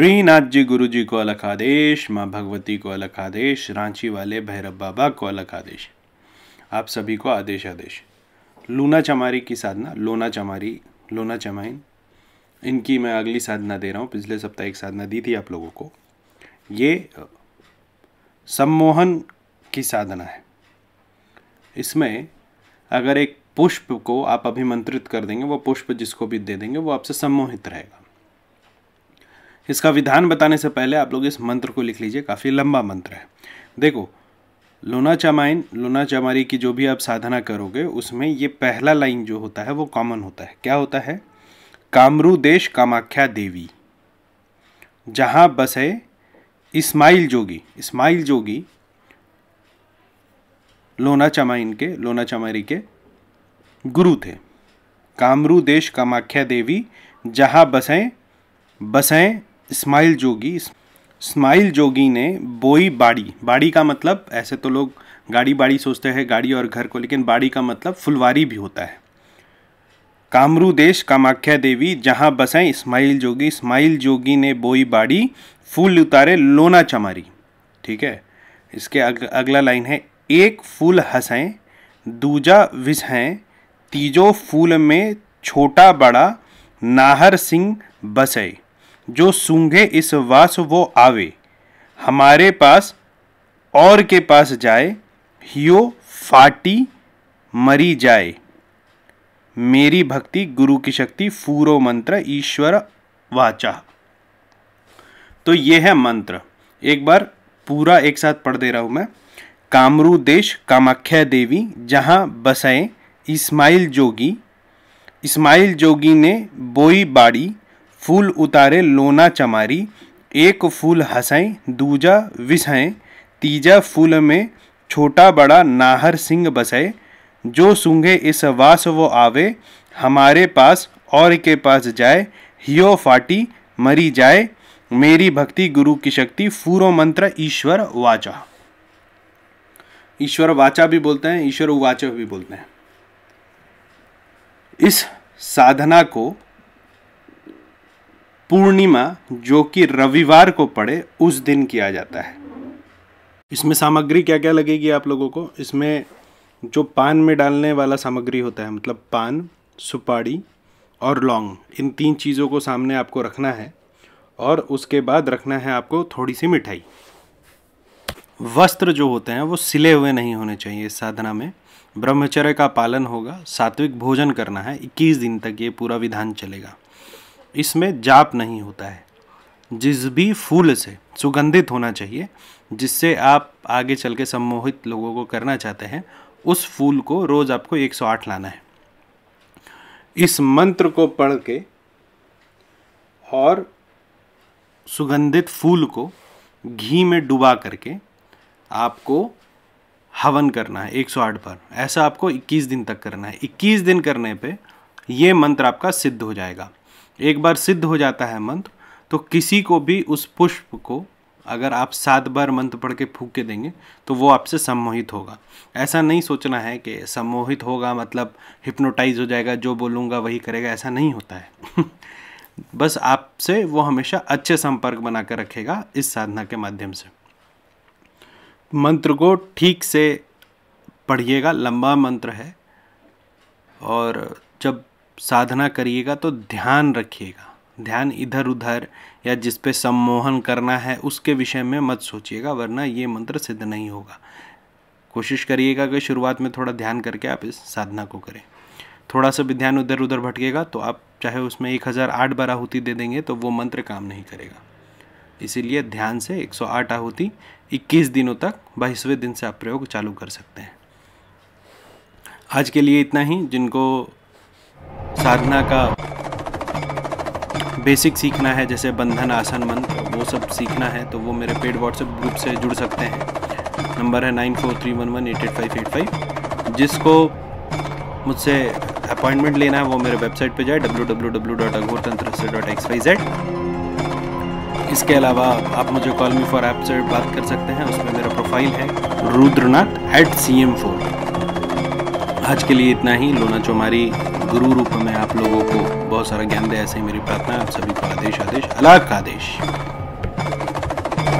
श्रीनाथ जी गुरु जी को अलग आदेश, माँ भगवती को अलग आदेश, रांची वाले भैरव बाबा को अलग आदेश, आप सभी को आदेश आदेश। लोना चमारी की साधना, लोना चमारी, लोना चमारिन, इनकी मैं अगली साधना दे रहा हूँ। पिछले सप्ताह एक साधना दी थी आप लोगों को, ये सम्मोहन की साधना है। इसमें अगर एक पुष्प को आप अभिमंत्रित कर देंगे, वो पुष्प जिसको भी दे देंगे वो आपसे सम्मोहित रहेगा। इसका विधान बताने से पहले आप लोग इस मंत्र को लिख लीजिए, काफ़ी लंबा मंत्र है। देखो, लोना चमारिन, लोना चमारी की जो भी आप साधना करोगे उसमें ये पहला लाइन जो होता है वो कॉमन होता है। क्या होता है? कामरू देश कामाख्या देवी जहाँ बसे इस्माइल जोगी। इस्माइल जोगी लोना चमारिन के, लोना चमारी के गुरु थे। कामरू देश कामाख्या देवी जहाँ बसें इस्माइल जोगी। इस्माइल जोगी ने बोई बाड़ी। बाड़ी का मतलब, ऐसे तो लोग गाड़ी बाड़ी सोचते हैं, गाड़ी और घर को, लेकिन बाड़ी का मतलब फुलवारी भी होता है। कामरू देश कामाख्या देवी जहाँ बसें इस्माइल जोगी। इस्माइल जोगी ने बोई बाड़ी, फूल उतारे लोना चमारी। ठीक है, इसके अगला लाइन है, एक फूल हंसें दूजा विझें, तीजो फूल में छोटा बड़ा नाहर सिंह बसे, जो सूंघे इस वास वो आवे, हमारे पास और के पास जाए, हियो फाटी मरी जाए, मेरी भक्ति गुरु की शक्ति, फूरो मंत्र ईश्वर वाचा। तो ये है मंत्र। एक बार पूरा एक साथ पढ़ दे रहा हूँ मैं। कामरू देश कामाख्या देवी जहाँ बसे इस्माइल जोगी। इस्माइल जोगी ने बोई बाड़ी, फूल उतारे लोना चमारी, एक फूल हंसें दूजा विसें, तीजा फूल में छोटा बड़ा नाहर सिंह बसे, जो सूंघे इस वास वो आवे, हमारे पास और के पास जाए, हियो फाटी मरी जाए, मेरी भक्ति गुरु की शक्ति, फूरो मंत्र ईश्वर वाचा। ईश्वर वाचा भी बोलते हैं, ईश्वर वाचा भी बोलते हैं। इस साधना को पूर्णिमा, जो कि रविवार को पड़े, उस दिन किया जाता है। इसमें सामग्री क्या क्या लगेगी आप लोगों को? इसमें जो पान में डालने वाला सामग्री होता है, मतलब पान, सुपारी और लौंग, इन तीन चीज़ों को सामने आपको रखना है। और उसके बाद रखना है आपको थोड़ी सी मिठाई। वस्त्र जो होते हैं वो सिले हुए नहीं होने चाहिए। इस साधना में ब्रह्मचर्य का पालन होगा, सात्विक भोजन करना है। 21 दिन तक ये पूरा विधान चलेगा। इसमें जाप नहीं होता है। जिस भी फूल से सुगंधित होना चाहिए, जिससे आप आगे चल के सम्मोहित लोगों को करना चाहते हैं, उस फूल को रोज़ आपको 108 लाना है। इस मंत्र को पढ़ के और सुगंधित फूल को घी में डुबा करके आपको हवन करना है 108 बार। ऐसा आपको 21 दिन तक करना है। 21 दिन करने पे ये मंत्र आपका सिद्ध हो जाएगा। एक बार सिद्ध हो जाता है मंत्र, तो किसी को भी उस पुष्प को अगर आप 7 बार मंत्र पढ़ के फूंक के देंगे तो वो आपसे सम्मोहित होगा। ऐसा नहीं सोचना है कि सम्मोहित होगा मतलब हिप्नोटाइज हो जाएगा, जो बोलूँगा वही करेगा, ऐसा नहीं होता है। बस आपसे वो हमेशा अच्छे संपर्क बना कर रखेगा इस साधना के माध्यम से। मंत्र को ठीक से पढ़िएगा, लंबा मंत्र है। और जब साधना करिएगा तो ध्यान रखिएगा। ध्यान इधर उधर या जिस पे सम्मोहन करना है उसके विषय में मत सोचिएगा, वरना ये मंत्र सिद्ध नहीं होगा। कोशिश करिएगा कि शुरुआत में थोड़ा ध्यान करके आप इस साधना को करें। थोड़ा सा भी ध्यान उधर उधर भटकेगा तो आप चाहे उसमें 1008 बार आहुति दे देंगे तो वो मंत्र काम नहीं करेगा। इसीलिए ध्यान से 108 आहुति 21 दिनों तक, 22वें दिन से आप प्रयोग चालू कर सकते हैं। आज के लिए इतना ही। जिनको साधना का बेसिक सीखना है, जैसे बंधन आसन मंत्र, वो सब सीखना है तो वो मेरे पेड व्हाट्सएप ग्रुप से जुड़ सकते हैं। नंबर है 9431188585। जिसको मुझसे अपॉइंटमेंट लेना है वो मेरे वेबसाइट पे जाए www.aghortantra.xyz। इसके अलावा आप मुझे कॉल मी फॉर ऐप से बात कर सकते हैं, उसमें मेरा प्रोफाइल है rudranath@cm4। आज के लिए इतना ही। लोना चमारी गुरु रूप में आप लोगों को बहुत सारा ज्ञान दे, ऐसे ही मेरी प्रार्थना है। आप सभी को आदेश आदेश अलग आदेश।